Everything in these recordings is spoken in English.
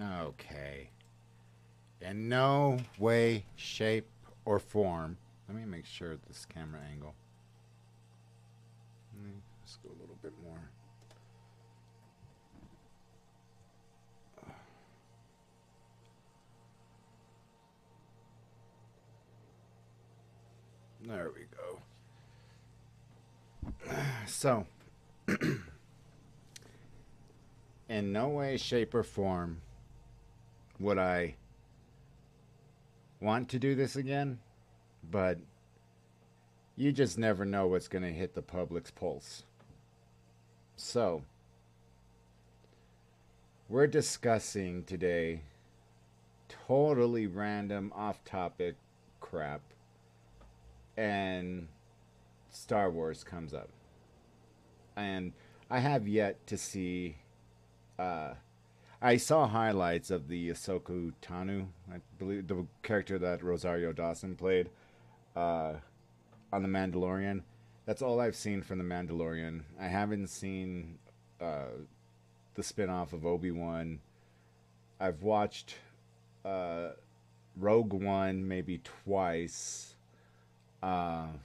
Okay. In no way, shape, or form. Let me make sure this camera angle. Let's go a little bit more. There we go. So, in no way, shape, or form would I want to do this again, but you just never know what's going to hit the public's pulse. So, we're discussing today totally random, off-topic crap. And Star Wars comes up. And I have yet to see... I saw highlights of the Ahsoka Tano, I believe, the character that Rosario Dawson played on The Mandalorian. That's all I've seen from The Mandalorian. I haven't seen the spin-off of Obi-Wan. I've watched Rogue One maybe twice. Of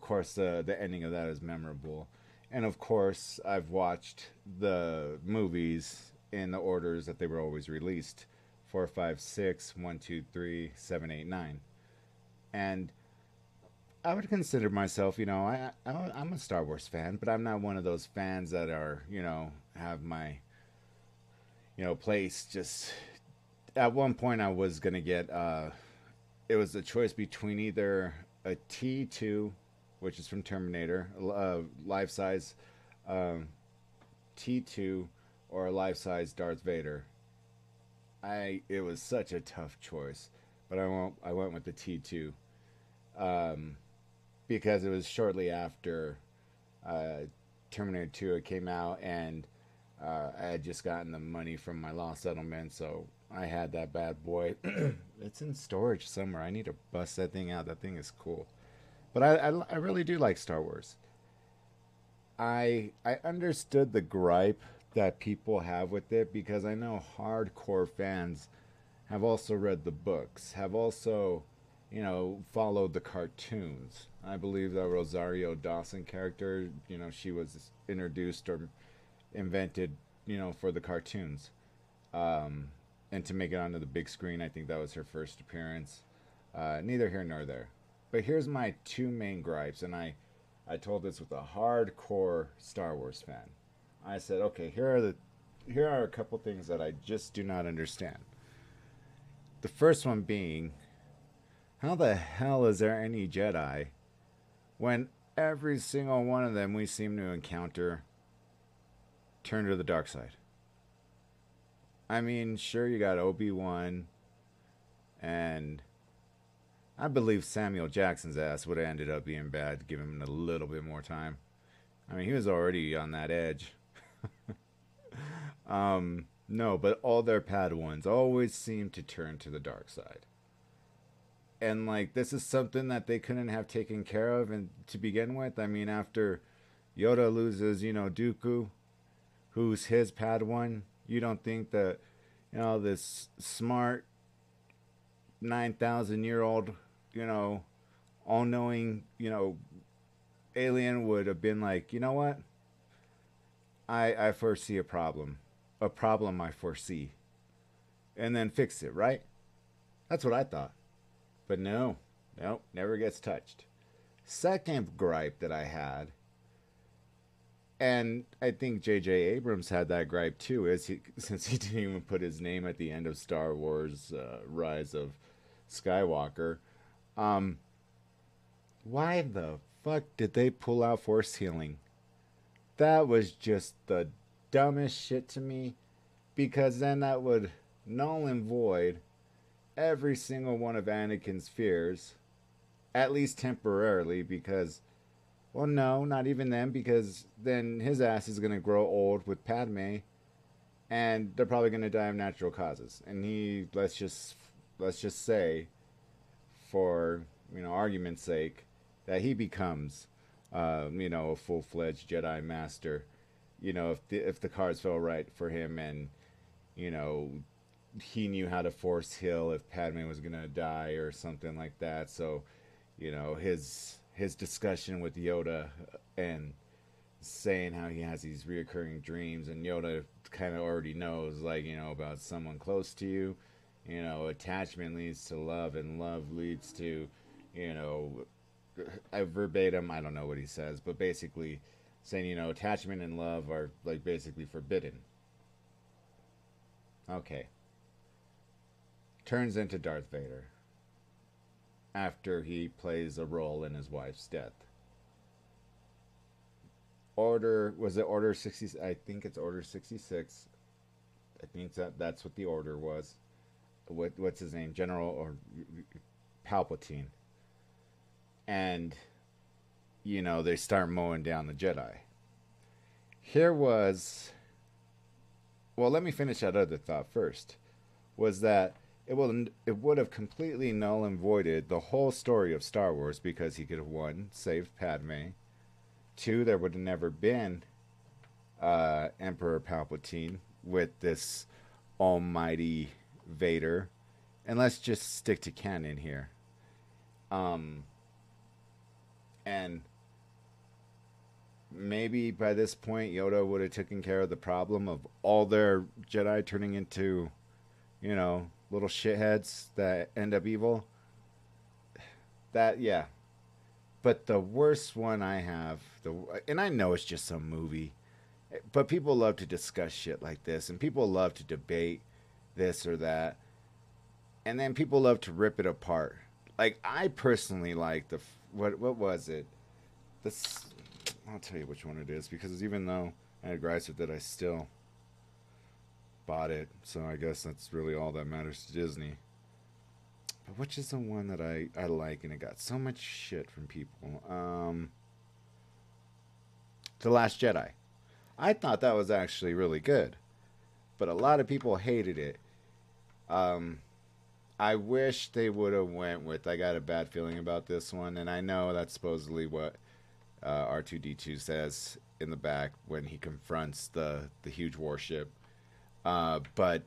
course, the ending of that is memorable. And of course, I've watched the movies in the orders that they were always released. 4, 5, 6, 1, 2, 3, 7, 8, 9. And I would consider myself, you know, I'm a Star Wars fan, but I'm not one of those fans that are, you know, have my, you know, place just... At one point I was going to get, it was a choice between either... a T2, which is from Terminator, life-size T2, or a life-size Darth Vader. It was such a tough choice, but I went with the T2 because it was shortly after Terminator 2 it came out, and I had just gotten the money from my law settlement, so I had that bad boy. It's in storage somewhere. I need to bust that thing out. That thing is cool. But I really do like Star Wars. I understood the gripe that people have with it because I know hardcore fans have also read the books, have also, you know, followed the cartoons. I believe the Rosario Dawson character, you know, she was introduced or invented, you know, for the cartoons. And to make it onto the big screen, I think that was her first appearance. Neither here nor there. But here's my two main gripes, and I told this with a hardcore Star Wars fan. I said, okay, here are a couple things that I just do not understand. The first one being, how the hell is there any Jedi when every single one of them we seem to encounter turn to the dark side? I mean, sure, you got Obi-Wan, and I believe Samuel Jackson's ass would have ended up being bad to give him a little bit more time. I mean, he was already on that edge. No, but all their Padawans always seem to turn to the dark side. And, like, this is something that they couldn't have taken care of and to begin with. I mean, after Yoda loses, you know, Dooku, who's his Padawan... You don't think that, you know, this smart 9,000-year-old, you know, all-knowing, you know, alien would have been like, you know what? I foresee a problem. A problem I foresee. And then fix it, right? That's what I thought. But no, never gets touched. Second gripe that I had... And I think J.J. Abrams had that gripe too, since he didn't even put his name at the end of Star Wars Rise of Skywalker. Why the fuck did they pull out force healing? That was just the dumbest shit to me, because then that would null and void every single one of Anakin's fears, at least temporarily, because... Well, no, not even then, because then his ass is going to grow old with Padme, and they're probably going to die of natural causes. And he, let's just say, for, you know, argument's sake, that he becomes, you know, a full-fledged Jedi Master. You know, if the cards fell right for him and, you know, he knew how to force heal if Padme was gonna die or something like that. So, you know, his discussion with Yoda and saying how he has these reoccurring dreams, and Yoda kind of already knows, like, you know, about someone close to you. You know, attachment leads to love, and love leads to, you know, verbatim, I don't know what he says, but basically saying, you know, attachment and love are, like, basically forbidden. Okay. Turns into Darth Vader after he plays a role in his wife's death. Order 66. I think that's what the order was. What's his name? General or Palpatine. And, you know, they start mowing down the Jedi. Here was... Well, let me finish that other thought first. Was that it would have completely null and voided the whole story of Star Wars, because he could have, 1, saved Padme. 2, there would have never been Emperor Palpatine with this almighty Vader. And let's just stick to canon here. And maybe by this point Yoda would have taken care of the problem of all their Jedi turning into, you know, little shitheads that end up evil. That, yeah. But the worst one I have, and I know it's just some movie, but people love to discuss shit like this, and people love to debate this or that, and then people love to rip it apart. Like, I personally like the, what was it? This, I'll tell you which one it is, because even though I had gripes with it, I still bought it, so I guess that's really all that matters to Disney. But which is the one that I like, and it got so much shit from people? The Last Jedi. I thought that was actually really good, but a lot of people hated it. I wish they would have went with, I got a bad feeling about this one, and I know that's supposedly what R2-D2 says in the back when he confronts the huge warship. But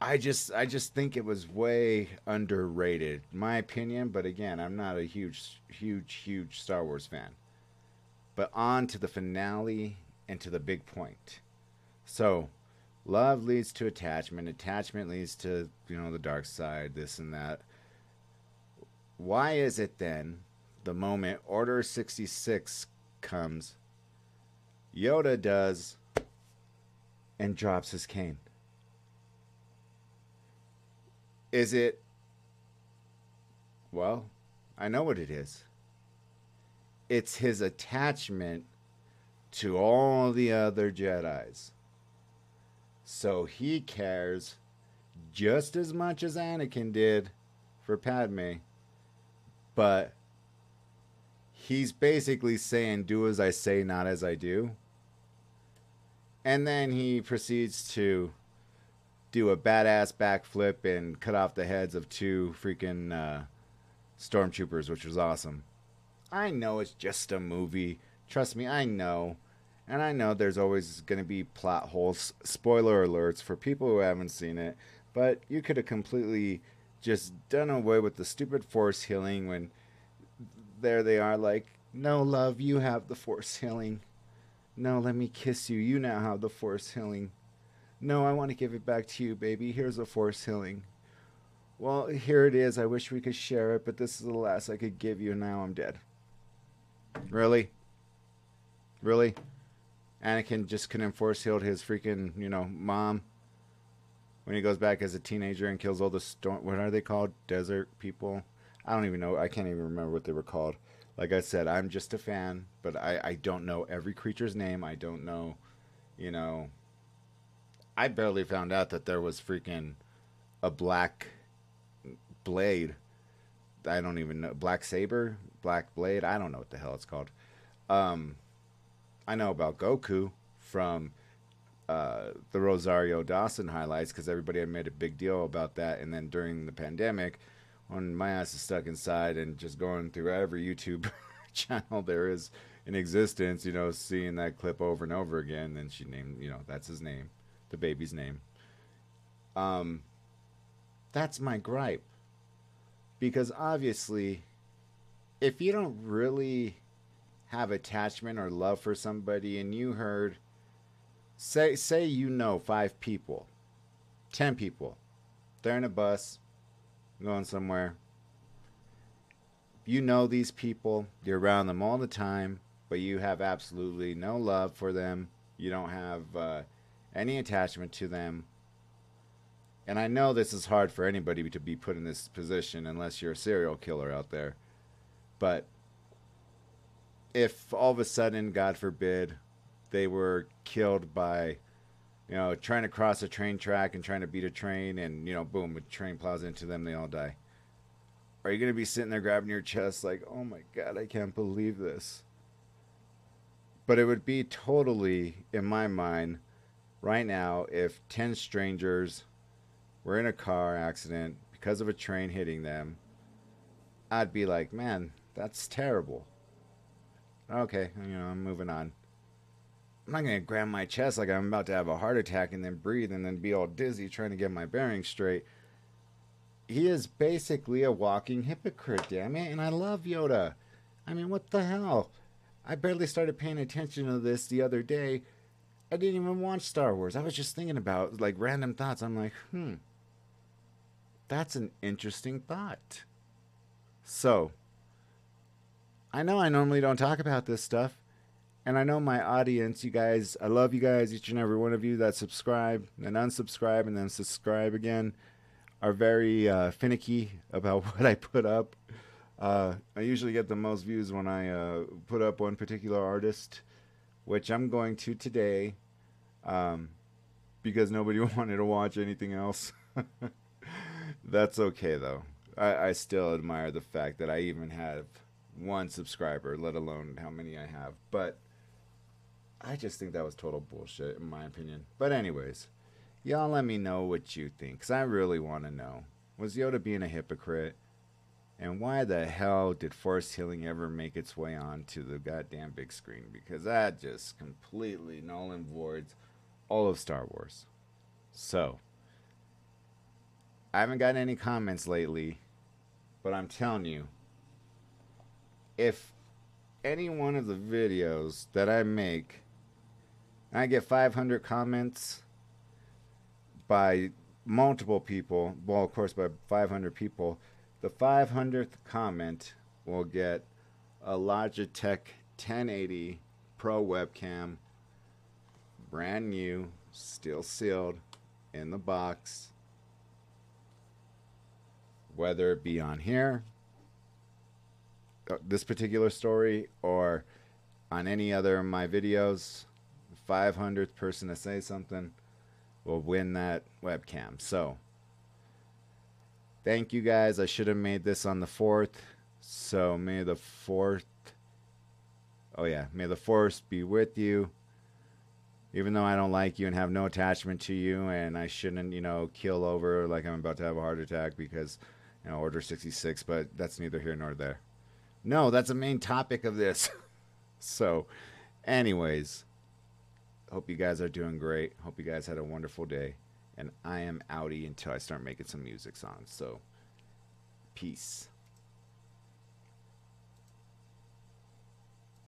I just think it was way underrated, my opinion. But again, I'm not a huge Star Wars fan. But on to the finale and to the big point. So, love leads to attachment. Attachment leads to, you know, the dark side, this and that. Why is it then, the moment Order 66 comes, Yoda does and drops his cane? Is it, well, I know what it is. It's his attachment to all the other Jedis. So he cares just as much as Anakin did for Padme, but he's basically saying, do as I say, not as I do. And then he proceeds to do a badass backflip and cut off the heads of 2 freaking stormtroopers, which was awesome. I know it's just a movie. Trust me, I know. And I know there's always going to be plot holes, spoiler alerts for people who haven't seen it. But you could have completely just done away with the stupid force healing when there they are like, no, love, you have the force healing. No, let me kiss you. You now have the force healing. No, I want to give it back to you, baby. Here's a force healing. Well, here it is. I wish we could share it, but this is the last I could give you, and now I'm dead. Really? Really? Anakin just couldn't force heal his freaking, you know, mom when he goes back as a teenager and kills all the what are they called? Desert people? I don't even know. I can't even remember what they were called. Like I said, I'm just a fan, but I don't know every creature's name. I don't know, you know... I barely found out that there was freaking a black blade. I don't even know. Black saber? Black blade? I don't know what the hell it's called. I know about Goku from the Rosario Dawson highlights, because everybody had made a big deal about that. And then during the pandemic, when my ass is stuck inside and just going through every YouTube channel there is in existence, you know, seeing that clip over and over again, then she named, you know, that's his name. The baby's name. That's my gripe. Because obviously, if you don't really have attachment or love for somebody and you heard, say you know 5 people, 10 people, they're in a bus, going somewhere. You know these people, you're around them all the time, but you have absolutely no love for them. You don't have any attachment to them. And I know this is hard for anybody to be put in this position unless you're a serial killer out there. But if all of a sudden, God forbid, they were killed by, you know, trying to cross a train track and trying to beat a train and, you know, boom, a train plows into them, they all die. Are you going to be sitting there grabbing your chest like, oh my God, I can't believe this? But it would be totally, in my mind, right now, if 10 strangers were in a car accident because of a train hitting them, I'd be like, man, that's terrible. Okay, you know, I'm moving on. I'm not going to grab my chest like I'm about to have a heart attack and then breathe and then be all dizzy trying to get my bearings straight. He is basically a walking hypocrite, damn it. And I love Yoda. I mean, what the hell? I barely started paying attention to this the other day. I didn't even watch Star Wars. I was just thinking about, like, random thoughts. I'm like, that's an interesting thought. So, I know I normally don't talk about this stuff. And I know my audience, you guys, I love you guys, each and every one of you that subscribe and unsubscribe and then subscribe again, are very finicky about what I put up. I usually get the most views when I put up one particular artist, which I'm going to today, because nobody wanted to watch anything else. That's okay, though. I still admire the fact that I even have one subscriber, let alone how many I have. But I just think that was total bullshit, in my opinion. But anyways, y'all let me know what you think, because I really want to know. Was Yoda being a hypocrite? And why the hell did force healing ever make its way onto the goddamn big screen? Because that just completely null and voids all of Star Wars. So, I haven't gotten any comments lately, but I'm telling you, if any one of the videos that I make, and I get 500 comments by multiple people, well, of course, by 500 people, the 500th comment will get a Logitech 1080 Pro webcam, brand new, still sealed, in the box, whether it be on here, this particular story, or on any other of my videos. The 500th person to say something will win that webcam. So, thank you guys. I should have made this on the 4th. So may the 4th. Oh yeah. May the Force be with you. Even though I don't like you and have no attachment to you. And I shouldn't, you know, keel over like I'm about to have a heart attack. Because, you know, Order 66. But that's neither here nor there. No, that's the main topic of this. So, anyways. Hope you guys are doing great. Hope you guys had a wonderful day. And I am outie until I start making some music songs. So, peace.